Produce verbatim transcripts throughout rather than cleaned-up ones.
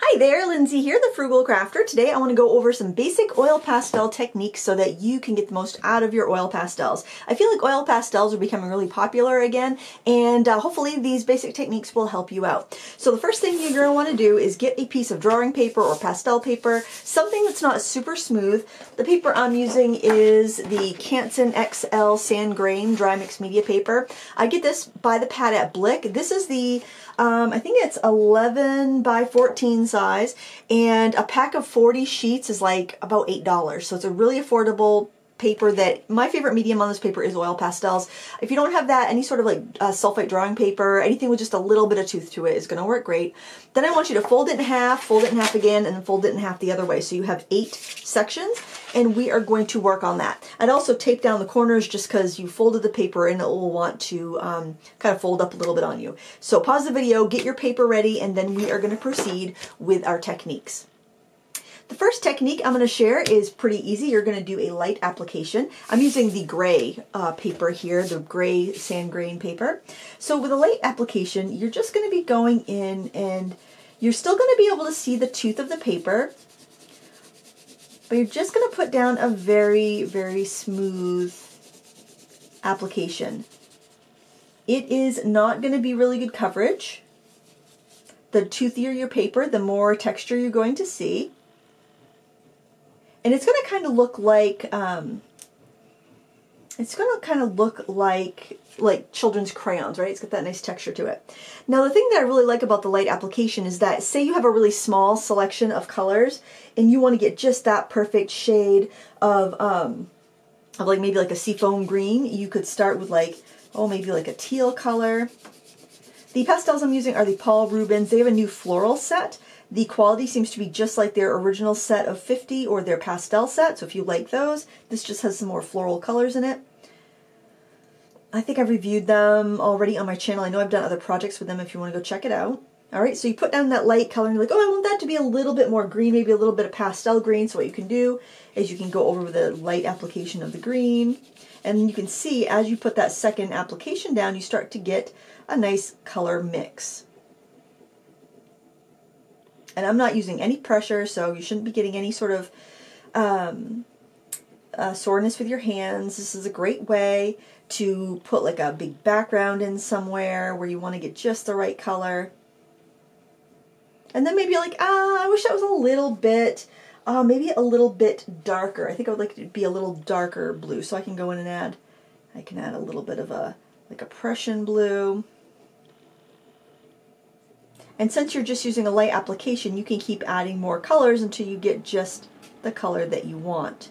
Hi there, Lindsay here, the Frugal Crafter. Today I want to go over some basic oil pastel techniques so that you can get the most out of your oil pastels. I feel like oil pastels are becoming really popular again, and uh, hopefully these basic techniques will help you out. So the first thing you're going to want to do is get a piece of drawing paper or pastel paper, something that's not super smooth. The paper I'm using is the Canson X L Sand Grain Dry Mix Media paper. I get this by the pad at Blick. This is the, um, I think it's eleven by fourteen size, and a pack of forty sheets is like about eight dollars, so it's a really affordable paper. That my favorite medium on this paper is oil pastels. If you don't have that, any sort of like uh, sulfite drawing paper, anything with just a little bit of tooth to it is going to work great. Then I want you to fold it in half, fold it in half again, and then fold it in half the other way, so you have eight sections, and we are going to work on that. I'd also tape down the corners just because you folded the paper and it will want to um, kind of fold up a little bit on you. So pause the video, get your paper ready, and then we are going to proceed with our techniques. The first technique I'm going to share is pretty easy. You're going to do a light application. I'm using the gray uh, paper here, the gray sand grain paper. So with a light application, you're just going to be going in, and you're still going to be able to see the tooth of the paper, but you're just going to put down a very, very smooth application. It is not going to be really good coverage. The toothier your paper, the more texture you're going to see. And it's going to kind of look like um, it's going to kind of look like like children's crayons, right? It's got that nice texture to it. Now, the thing that I really like about the light application is that, say you have a really small selection of colors and you want to get just that perfect shade of um, of like maybe like a seafoam green, you could start with like oh maybe like a teal color. The pastels I'm using are the Paul Rubens. They have a new floral set. The quality seems to be just like their original set of fifty or their pastel set, so if you like those, this just has some more floral colors in it. I think I've reviewed them already on my channel. I know I've done other projects with them if you want to go check it out. Alright, so you put down that light color and you're like, oh, I want that to be a little bit more green, maybe a little bit of pastel green. So what you can do is you can go over with a light application of the green, and you can see as you put that second application down, you start to get a nice color mix. And I'm not using any pressure, so you shouldn't be getting any sort of um, uh, soreness with your hands. This is a great way to put like a big background in somewhere where you want to get just the right color. And then maybe you're like, ah, I wish that was a little bit, uh, maybe a little bit darker. I think I would like it to be a little darker blue. So I can go in and add, I can add a little bit of a, like a Prussian blue. And since you're just using a light application, you can keep adding more colors until you get just the color that you want.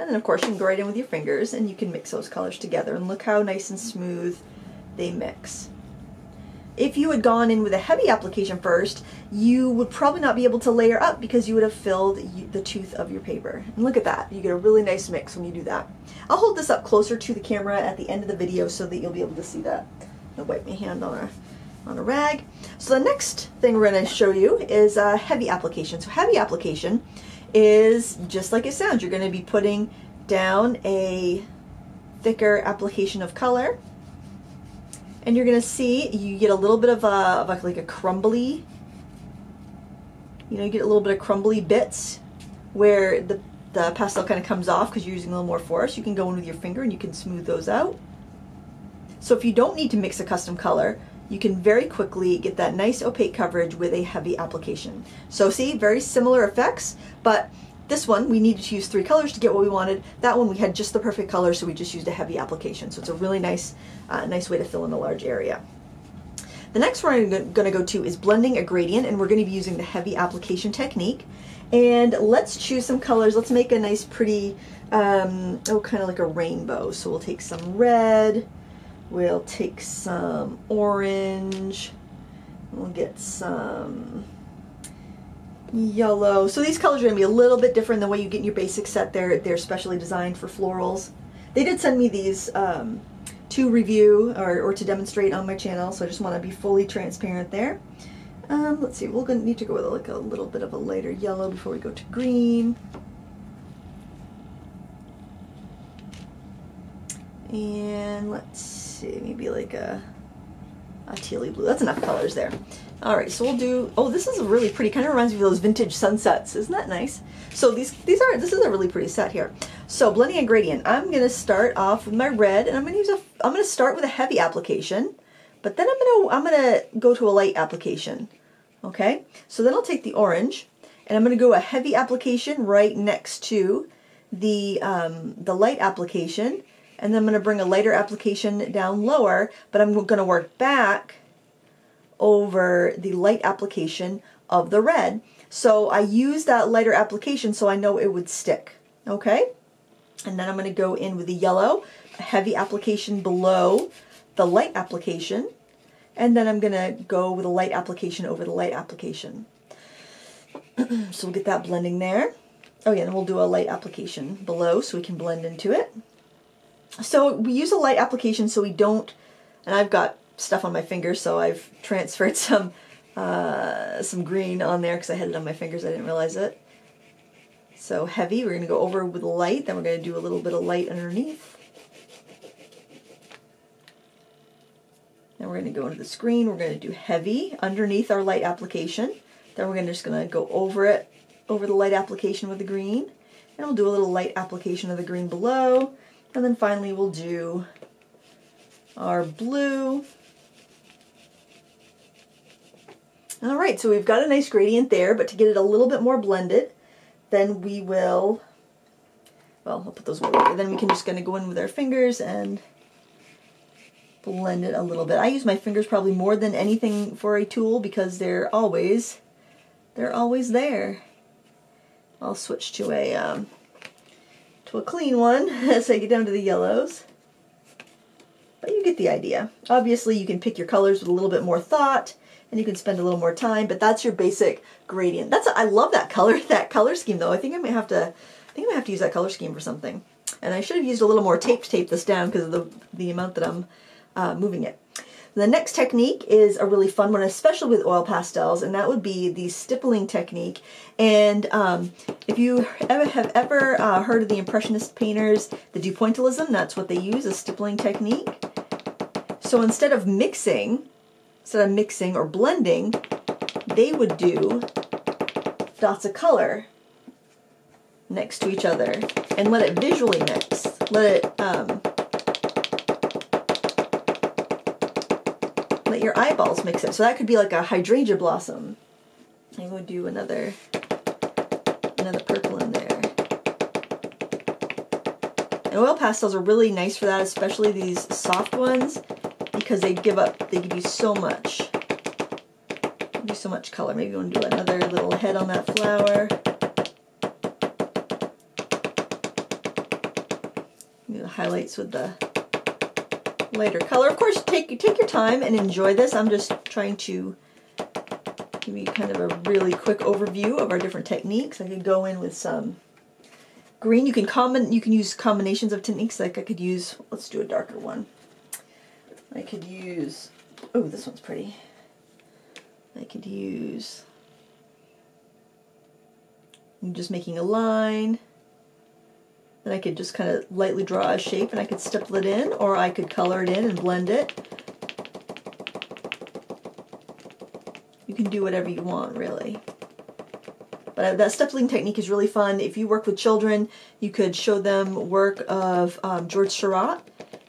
And then of course you can go right in with your fingers and you can mix those colors together, and look how nice and smooth they mix. If you had gone in with a heavy application first, you would probably not be able to layer up because you would have filled the tooth of your paper. And look at that, you get a really nice mix when you do that. I'll hold this up closer to the camera at the end of the video so that you'll be able to see that. I'll wipe my hand on a on a rag. So the next thing we're going to show you is a heavy application. So heavy application is just like it sounds. You're going to be putting down a thicker application of color, and you're going to see you get a little bit of a, of a like a crumbly, you know, you get a little bit of crumbly bits where the, the pastel kind of comes off because you're using a little more force. You can go in with your finger and you can smooth those out. So if you don't need to mix a custom color, you can very quickly get that nice opaque coverage with a heavy application. So see, very similar effects, but this one we needed to use three colors to get what we wanted. That one we had just the perfect color, so we just used a heavy application. So it's a really nice, uh, nice way to fill in a large area. The next one I'm going to go to is blending a gradient, and we're going to be using the heavy application technique. And let's choose some colors. Let's make a nice pretty, um, oh, kind of like a rainbow. So we'll take some red. We'll take some orange, we'll get some yellow. So these colors are going to be a little bit different than what you get in your basic set. They're, they're specially designed for florals. They did send me these um, to review or, or to demonstrate on my channel, so I just want to be fully transparent there. Um, let's see, we're going to need to go with like a little bit of a lighter yellow before we go to green. And let's see, maybe like a a tealy blue. That's enough colors there. All right, so we'll do, oh, this is really pretty. Kind of reminds me of those vintage sunsets. Isn't that nice? So these, these are, this is a really pretty set here. So blending a gradient, I'm gonna start off with my red, and I'm gonna use a, I'm gonna start with a heavy application, but then I'm gonna, I'm gonna go to a light application. Okay, so then I'll take the orange, and I'm gonna go a heavy application right next to the, um, the light application, and then I'm gonna bring a lighter application down lower, but I'm gonna work back over the light application of the red. So I use that lighter application so I know it would stick, okay? And then I'm gonna go in with the yellow, a heavy application below the light application, and then I'm gonna go with a light application over the light application. So we'll get that blending there. Oh yeah, and we'll do a light application below so we can blend into it. So we use a light application so we don't, and I've got stuff on my fingers, so I've transferred some uh, some green on there because I had it on my fingers, I didn't realize it. So heavy, we're gonna go over with light, then we're gonna do a little bit of light underneath. Then we're gonna go into the screen, we're gonna do heavy underneath our light application. Then we're gonna, just gonna go over it, over the light application with the green, and we'll do a little light application of the green below. And then finally we'll do our blue. All right, so we've got a nice gradient there, but to get it a little bit more blended, then we will, well, I'll put those away. Then we can just gonna go in with our fingers and blend it a little bit. I use my fingers probably more than anything for a tool because they're always, they're always there. I'll switch to a, um, to a clean one as I get down to the yellows. But you get the idea. Obviously you can pick your colors with a little bit more thought and you can spend a little more time, but that's your basic gradient. That's a, I love that color, that color scheme though. I think I might have to, I think I might have to use that color scheme for something. And I should have used a little more tape to tape this down because of the, the amount that I'm uh, moving it. The next technique is a really fun one, especially with oil pastels, and that would be the stippling technique. And um, if you ever have ever uh, heard of the Impressionist painters that do pointillism, that's what they use, a stippling technique. So instead of mixing, instead of mixing or blending, they would do dots of color next to each other and let it visually mix. Let it um, let your eyeballs mix it. So that could be like a hydrangea blossom. I'm going to do another, another purple in there. And oil pastels are really nice for that, especially these soft ones, because they give up, they give you so much, give you so much color. Maybe I'm going to do another little head on that flower. Do the highlights with the lighter color. Of course, take take your time and enjoy this. I'm just trying to give you kind of a really quick overview of our different techniques. I could go in with some green. You can common you can use combinations of techniques. Like I could use, let's do a darker one. I could use, oh, this one's pretty. I could use, I'm just making a line. Then I could just kind of lightly draw a shape and I could stipple it in, or I could color it in and blend it. You can do whatever you want, really. But that stippling technique is really fun. If you work with children, you could show them work of um, Georges Seurat,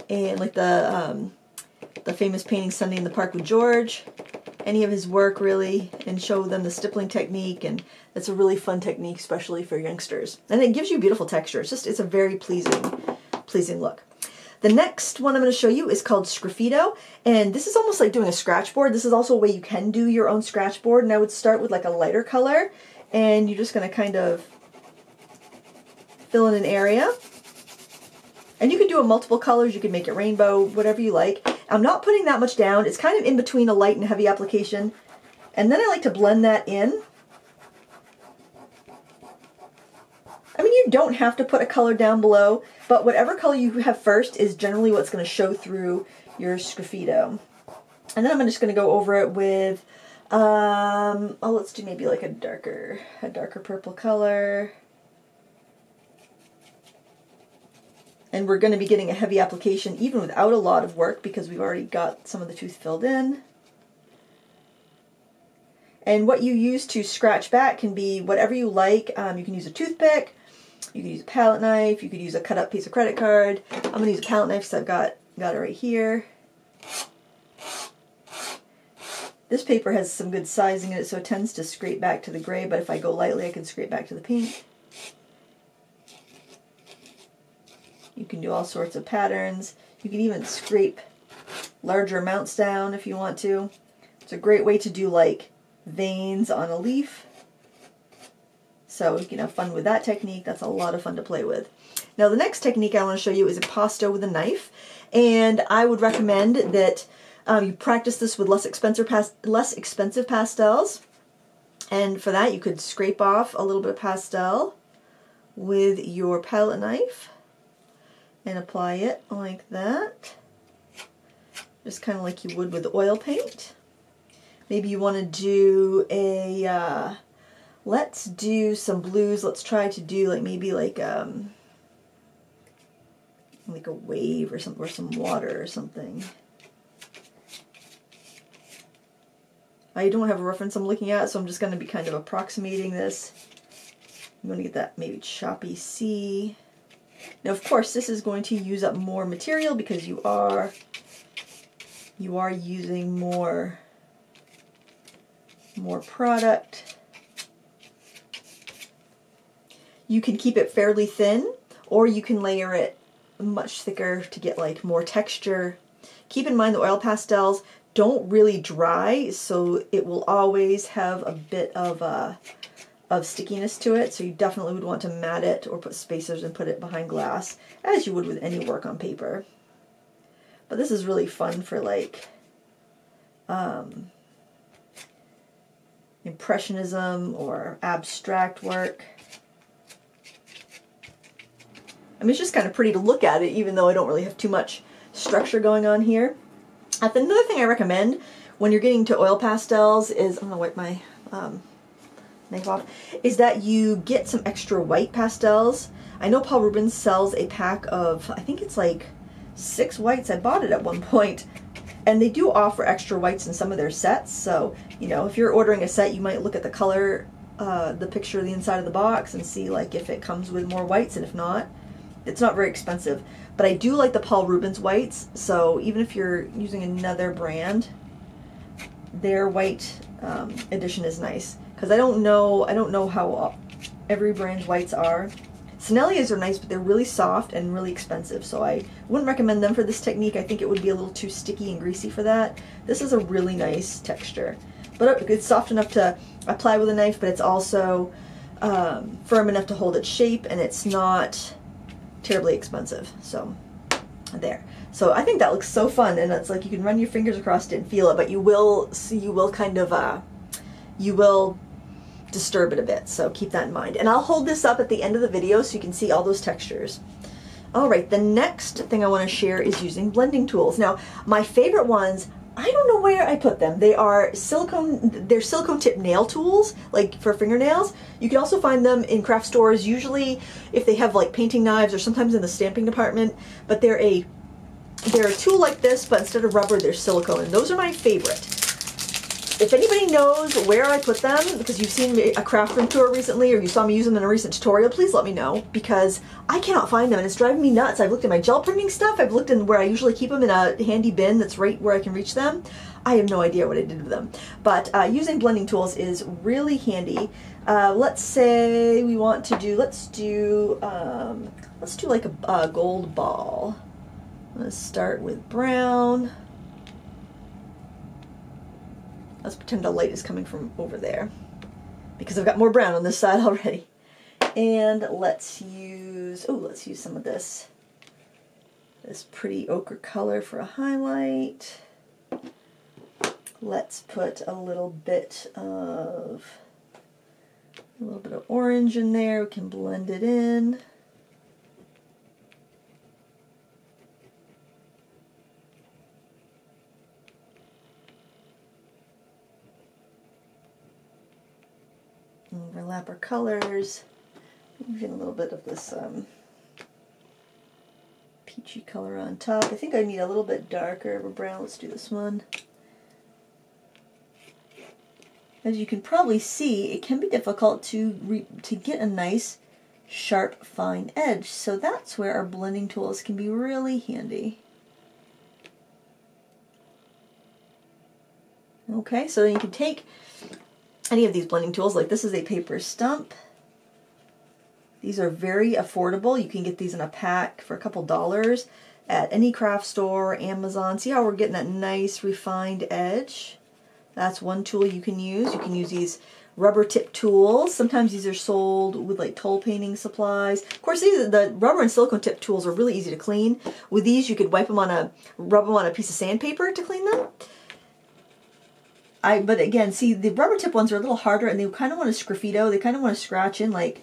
and like the, um, the famous painting Sunday in the Park with George, any of his work really, and show them the stippling technique, and that's a really fun technique, especially for youngsters. And it gives you beautiful texture. It's just, it's a very pleasing, pleasing look. The next one I'm going to show you is called Sgraffito, and this is almost like doing a scratch board. This is also a way you can do your own scratch board, and I would start with like a lighter color, and you're just going to kind of fill in an area. And you can do it multiple colors, you can make it rainbow, whatever you like. I'm not putting that much down. It's kind of in between a light and heavy application. And then I like to blend that in. I mean, you don't have to put a color down below, but whatever color you have first is generally what's going to show through your Sgraffito. And then I'm just going to go over it with, um, oh, let's do maybe like a darker, a darker purple color. And we're going to be getting a heavy application even without a lot of work because we've already got some of the tooth filled in. And what you use to scratch back can be whatever you like. Um, you can use a toothpick, you could use a palette knife, you could use a cut up piece of credit card. I'm going to use a palette knife because I've got, got it right here. This paper has some good sizing in it, so it tends to scrape back to the gray, but if I go lightly, I can scrape back to the pink. You can do all sorts of patterns. You can even scrape larger amounts down if you want to. It's a great way to do like veins on a leaf. So you can have fun with that technique. That's a lot of fun to play with. Now the next technique I want to show you is impasto with a knife. And I would recommend that Um, you practice this with less expensive, pas less expensive pastels, and for that you could scrape off a little bit of pastel with your palette knife and apply it like that, just kind of like you would with oil paint. Maybe you want to do a, uh, let's do some blues, let's try to do like maybe like, um, like a wave or some, or some water or something. I don't have a reference I'm looking at, so I'm just going to be kind of approximating this. I'm going to get that maybe choppy C. Now, of course, this is going to use up more material because you are you are using more more product. You can keep it fairly thin, or you can layer it much thicker to get like more texture. Keep in mind the oil pastels don't really dry, so it will always have a bit of uh, of stickiness to it, so you definitely would want to mat it or put spacers and put it behind glass, as you would with any work on paper. But this is really fun for like um, impressionism or abstract work. I mean, it's just kind of pretty to look at it, even though I don't really have too much structure going on here. Another thing I recommend when you're getting to oil pastels is, I'm going to wipe my um, knife off, is that you get some extra white pastels. I know Paul Rubens sells a pack of, I think it's like six whites. I bought it at one point, and they do offer extra whites in some of their sets. So, you know, if you're ordering a set, you might look at the color, uh, the picture of the inside of the box and see like if it comes with more whites, and if not, it's not very expensive. But I do like the Paul Rubens whites, so even if you're using another brand, their white um, edition is nice, because I don't know I don't know how all, every brand's whites are. Senneliers are nice, but they're really soft and really expensive, so I wouldn't recommend them for this technique. I think it would be a little too sticky and greasy for that. This is a really nice texture, but it's soft enough to apply with a knife, but it's also um, firm enough to hold its shape, and it's not terribly expensive. So there. So I think that looks so fun, and it's like you can run your fingers across it and feel it, but you will see, you will kind of uh, you will disturb it a bit. So keep that in mind. And I'll hold this up at the end of the video so you can see all those textures. All right, the next thing I want to share is using blending tools. Now, my favorite ones, I don't know where I put them. They are silicone, they're silicone tip nail tools, like for fingernails. You can also find them in craft stores, usually if they have like painting knives, or sometimes in the stamping department, but they're a, they're a tool like this, but instead of rubber, they're silicone, and those are my favorite. If anybody knows where I put them, because you've seen a craft room tour recently, or you saw me use them in a recent tutorial, please let me know, because I cannot find them and it's driving me nuts. I've looked at my gel printing stuff, I've looked in where I usually keep them in a handy bin that's right where I can reach them. I have no idea what I did with them. But uh, using blending tools is really handy. Uh, let's say we want to do, let's do, um, let's do like a, a gold ball. I'm gonna start with brown. Let's pretend the light is coming from over there, because I've got more brown on this side already. And let's use, oh, let's use some of this, this pretty ochre color for a highlight. Let's put a little bit of, a little bit of orange in there. We can blend it in. Overlap our colors, even a little bit of this um, peachy color on top. I think I need a little bit darker of a brown. Let's do this one. As you can probably see, it can be difficult to, re to get a nice, sharp, fine edge. So that's where our blending tools can be really handy. Okay, so then you can take any of these blending tools, like this is a paper stump. These are very affordable. You can get these in a pack for a couple dollars at any craft store, Amazon. See how we're getting that nice refined edge? That's one tool you can use. You can use these rubber tip tools. Sometimes these are sold with like toll painting supplies. Of course, these the rubber and silicone tip tools are really easy to clean. With these, you could wipe them on a rub them on a piece of sandpaper to clean them. I but again, see the rubber tip ones are a little harder, and they kind of want to sgraffito. They kind of want to scratch in like.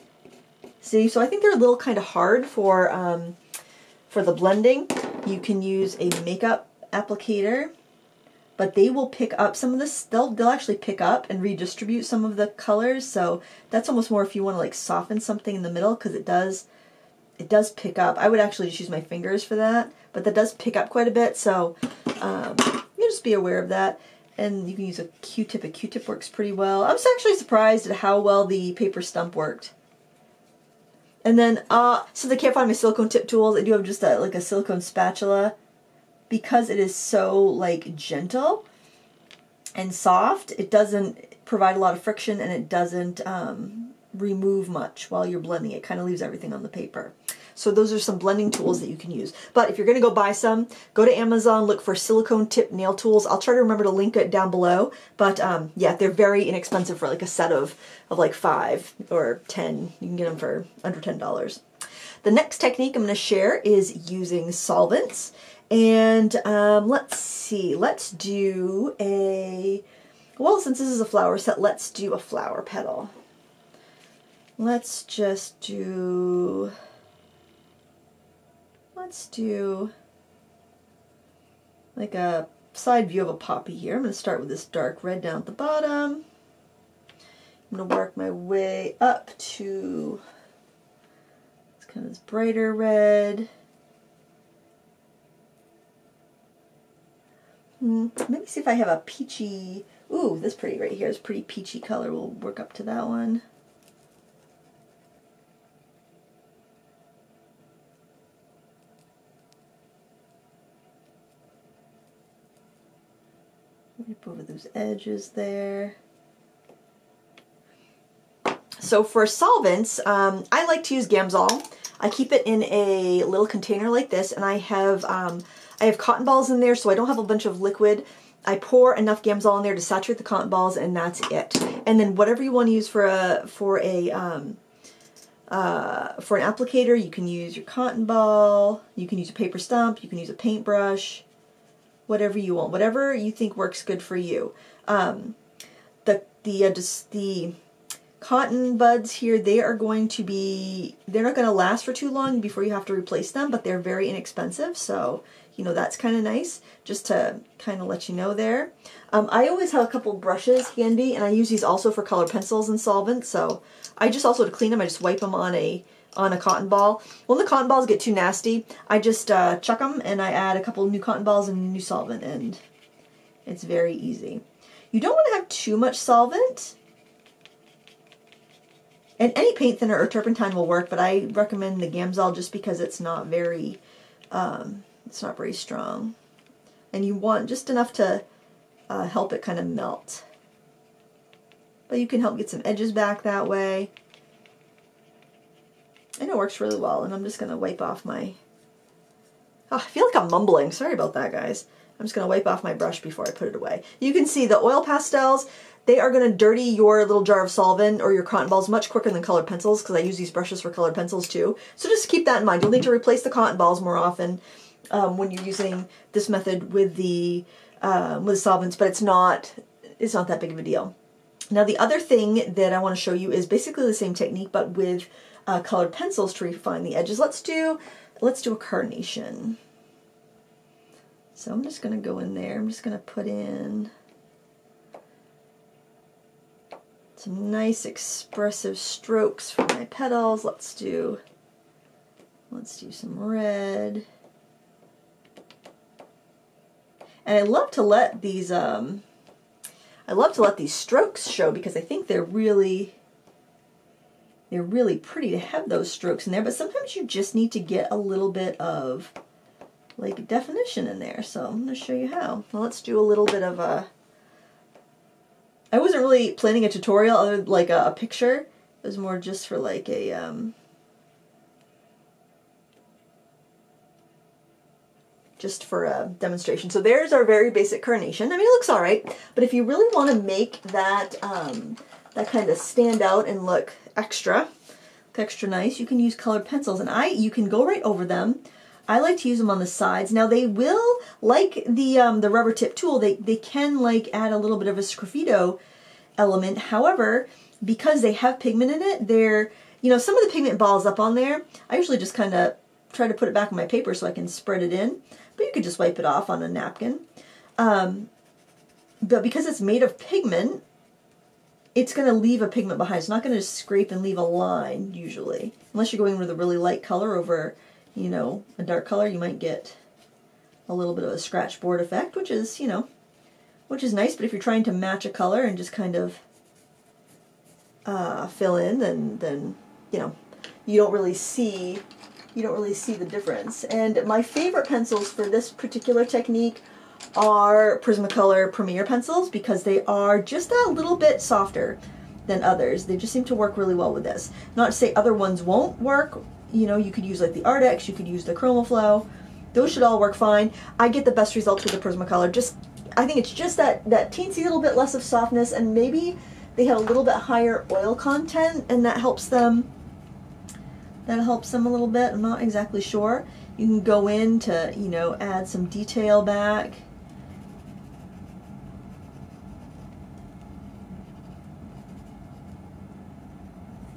See, so I think they're a little kind of hard for um, for the blending. You can use a makeup applicator, but they will pick up some of this. They'll, they'll actually pick up and redistribute some of the colors. So that's almost more if you want to like soften something in the middle, because it does it does pick up. I would actually just use my fingers for that, but that does pick up quite a bit. So um, you just be aware of that. And you can use a Q-tip. A Q-tip works pretty well. I was actually surprised at how well the paper stump worked. And then, uh, since I can't find my silicone tip tools, I do have just a, like a silicone spatula. Because it is so like gentle and soft, it doesn't provide a lot of friction, and it doesn't um, remove much while you're blending. It kind of leaves everything on the paper. So those are some blending tools that you can use. But if you're going to go buy some, go to Amazon, look for silicone tip nail tools. I'll try to remember to link it down below. But um, yeah, they're very inexpensive for like a set of, of like five or ten. You can get them for under ten dollars. The next technique I'm going to share is using solvents. And um, let's see, let's do a, well, since this is a flower set, let's do a flower petal. Let's just do... Let's do like a side view of a poppy here. I'm going to start with this dark red down at the bottom. I'm going to work my way up to it's kind of this brighter red. Hmm, maybe see if I have a peachy, ooh, this pretty right here is pretty peachy color. We'll work up to that one. Over those edges there. So for solvents, um, I like to use Gamsol. I keep it in a little container like this, and I have um, I have cotton balls in there, so I don't have a bunch of liquid. I pour enough Gamsol in there to saturate the cotton balls, and that's it. And then whatever you want to use for a for a um, uh, for an applicator, you can use your cotton ball, you can use a paper stump, you can use a paintbrush. Whatever you want, whatever you think works good for you. Um, the the uh, just the cotton buds here, they are going to be, they're not going to last for too long before you have to replace them, but they're very inexpensive, so you know that's kind of nice, just to kind of let you know there. Um, I always have a couple brushes handy, and I use these also for colored pencils and solvents. So I just also to clean them, I just wipe them on a on a cotton ball. When the cotton balls get too nasty, I just uh, chuck them and I add a couple new cotton balls and a new solvent, and it's very easy. You don't want to have too much solvent, and any paint thinner or turpentine will work, but I recommend the Gamsol just because it's not very, um, it's not very strong, and you want just enough to uh, help it kind of melt. But you can help get some edges back that way. And it works really well, and I'm just going to wipe off my... Oh, I feel like I'm mumbling. Sorry about that, guys. I'm just going to wipe off my brush before I put it away. You can see the oil pastels, they are going to dirty your little jar of solvent or your cotton balls much quicker than colored pencils, because I use these brushes for colored pencils too. So just keep that in mind. You'll need to replace the cotton balls more often um, when you're using this method with the uh, with solvents, but it's not it's not that big of a deal. Now the other thing that I want to show you is basically the same technique, but with... Uh, colored pencils to refine the edges. Let's do let's do a carnation. So I'm just gonna go in there. I'm just gonna put in some nice expressive strokes for my petals. Let's do let's do some red. And I love to let these um, I love to let these strokes show because I think they're really, they're really pretty to have those strokes in there, but sometimes you just need to get a little bit of like definition in there. So I'm going to show you how. Well, let's do a little bit of a, I wasn't really planning a tutorial other than like a, a picture. It was more just for like a, um, just for a demonstration. So there's our very basic carnation. I mean, it looks all right, but if you really want to make that, um, that kind of stand out and look extra, look extra nice, you can use colored pencils, and I, you can go right over them. I like to use them on the sides. Now they will, like the um, the rubber tip tool, they, they can like add a little bit of a sgraffito element. However, because they have pigment in it, they're, you know, some of the pigment balls up on there. I usually just kind of try to put it back on my paper so I can spread it in, but you could just wipe it off on a napkin. Um, but because it's made of pigment, it's going to leave a pigment behind. It's not going to just scrape and leave a line usually, unless you're going with a really light color over, you know, a dark color, you might get a little bit of a scratch board effect, which is, you know, which is nice. But if you're trying to match a color and just kind of uh, fill in, then, then, you know, you don't really see, you don't really see the difference. And my favorite pencils for this particular technique are Prismacolor Premier pencils because they are just a little bit softer than others. They just seem to work really well with this. Not to say other ones won't work. You know, you could use like the Artex, you could use the Chromaflow. Those should all work fine. I get the best results with the Prismacolor. Just, I think it's just that, that teensy little bit less of softness, and maybe they have a little bit higher oil content, and that helps them, that helps them a little bit. I'm not exactly sure. You can go in to, you know, add some detail back.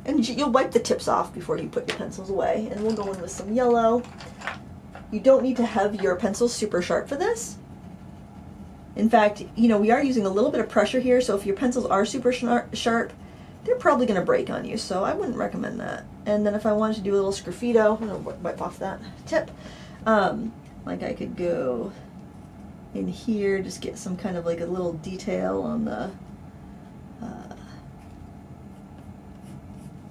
And you'll wipe the tips off before you put your pencils away. And we'll go in with some yellow. You don't need to have your pencils super sharp for this. In fact, you know, we are using a little bit of pressure here, so if your pencils are super sharp, they're probably going to break on you, so I wouldn't recommend that. And then if I wanted to do a little sgraffito, I'm going to wipe off that tip. Um, like I could go in here, just get some kind of like a little detail on the uh,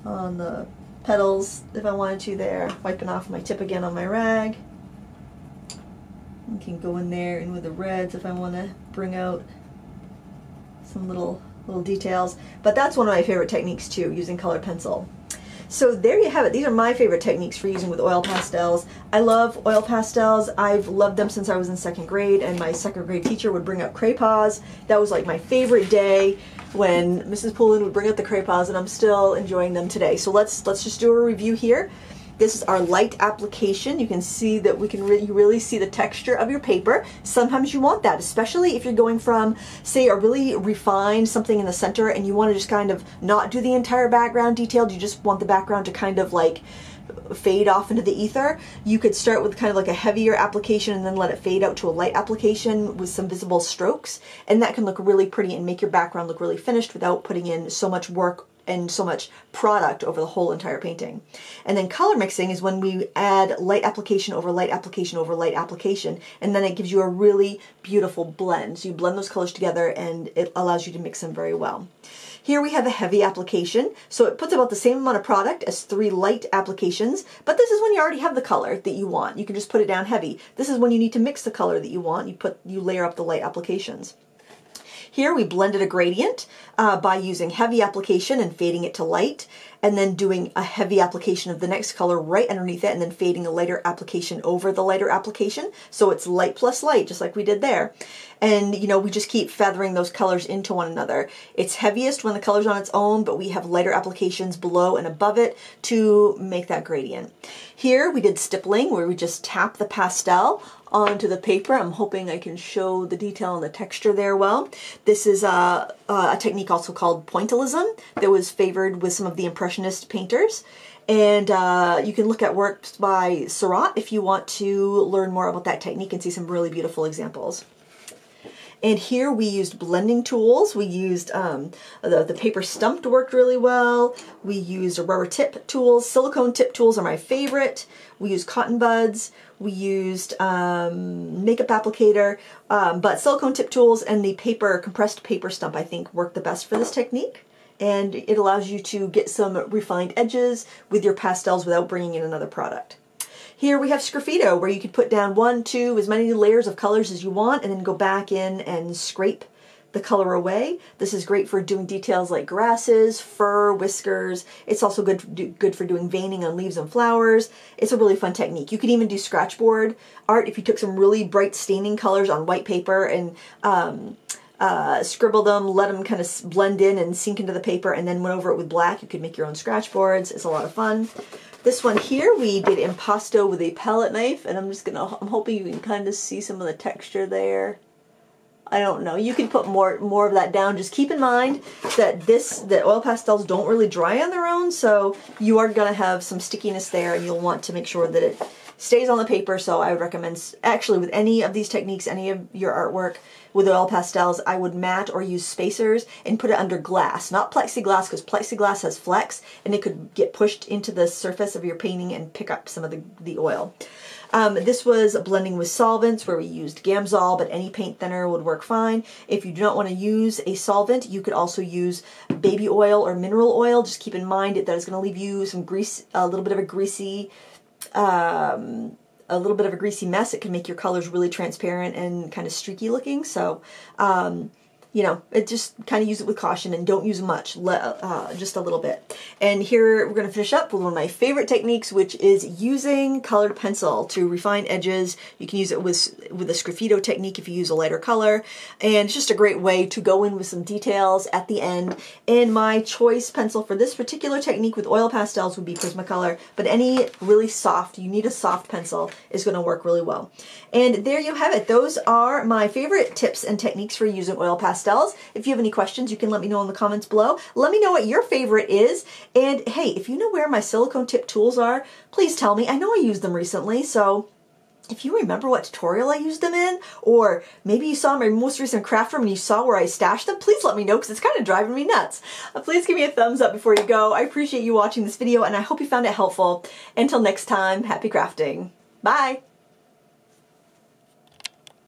on the petals if I wanted to there, wiping off my tip again on my rag. I can go in there and with the reds if I want to bring out some little little details. But that's one of my favorite techniques too, using colored pencil. So there you have it. These are my favorite techniques for using with oil pastels. I love oil pastels. I've loved them since I was in second grade, and my second grade teacher would bring up crayons. That was like my favorite day when Missus Poulin would bring up the crayons, and I'm still enjoying them today. So let's let's just do a review here. This is our light application. You can see that we can re you really see the texture of your paper. Sometimes you want that, especially if you're going from, say, a really refined something in the center and you want to just kind of not do the entire background detailed. You just want the background to kind of like fade off into the ether. You could start with kind of like a heavier application and then let it fade out to a light application with some visible strokes. And that can look really pretty and make your background look really finished without putting in so much work and so much product over the whole entire painting. And then color mixing is when we add light application over light application over light application, and then it gives you a really beautiful blend. So you blend those colors together and it allows you to mix them very well. Here we have a heavy application, so it puts about the same amount of product as three light applications, but this is when you already have the color that you want. You can just put it down heavy. This is when you need to mix the color that you want. You put, you layer up the light applications. Here we blended a gradient uh, by using heavy application and fading it to light, and then doing a heavy application of the next color right underneath it, and then fading a lighter application over the lighter application. So it's light plus light, just like we did there. And, you know, we just keep feathering those colors into one another. It's heaviest when the color's on its own, but we have lighter applications below and above it to make that gradient. Here we did stippling, where we just tap the pastel onto the paper. I'm hoping I can show the detail and the texture there well. This is a, a technique also called pointillism that was favored with some of the Impressionist painters. And uh, you can look at works by Seurat if you want to learn more about that technique and see some really beautiful examples. And here we used blending tools. We used um, the, the paper stump worked really well. We used rubber tip tools. Silicone tip tools are my favorite. We used cotton buds. We used um, makeup applicator. Um, but silicone tip tools and the paper compressed paper stump, I think, work the best for this technique. And it allows you to get some refined edges with your pastels without bringing in another product. Here we have Sgraffito, where you can put down one, two, as many layers of colors as you want, and then go back in and scrape the color away. This is great for doing details like grasses, fur, whiskers. It's also good for, do, good for doing veining on leaves and flowers. It's a really fun technique. You can even do scratchboard art if you took some really bright staining colors on white paper and um, uh, scribble them, let them kind of blend in and sink into the paper, and then went over it with black. You could make your own scratchboards. It's a lot of fun. This one here we did impasto with a palette knife, and I'm just gonna, I'm hoping you can kind of see some of the texture there. I don't know, you can put more more of that down. Just keep in mind that this, that oil pastels don't really dry on their own, so you are gonna have some stickiness there, and you'll want to make sure that it stays on the paper. So I would recommend, actually with any of these techniques, any of your artwork with oil pastels, I would mat or use spacers and put it under glass, not plexiglass, because plexiglass has flex and it could get pushed into the surface of your painting and pick up some of the, the oil. Um, this was blending with solvents, where we used Gamsol, but any paint thinner would work fine. If you do not want to use a solvent, you could also use baby oil or mineral oil. Just keep in mind that is going to leave you some grease, a little bit of a greasy um, a little bit of a greasy mess. It can make your colors really transparent and kind of streaky looking. So, um, you know, it just kind of use it with caution and don't use much, uh, just a little bit. And here we're going to finish up with one of my favorite techniques, which is using colored pencil to refine edges. You can use it with, with a Sgraffito technique if you use a lighter color. And it's just a great way to go in with some details at the end. And my choice pencil for this particular technique with oil pastels would be Prismacolor, but any really soft, you need a soft pencil, is going to work really well. And there you have it. Those are my favorite tips and techniques for using oil pastels. If you have any questions, you can let me know in the comments below. Let me know what your favorite is. And hey, if you know where my silicone tip tools are, please tell me. I know I used them recently, so if you remember what tutorial I used them in, or maybe you saw my most recent craft room and you saw where I stashed them, please let me know, because it's kind of driving me nuts. Please give me a thumbs up before you go. I appreciate you watching this video, and I hope you found it helpful. Until next time, happy crafting. Bye!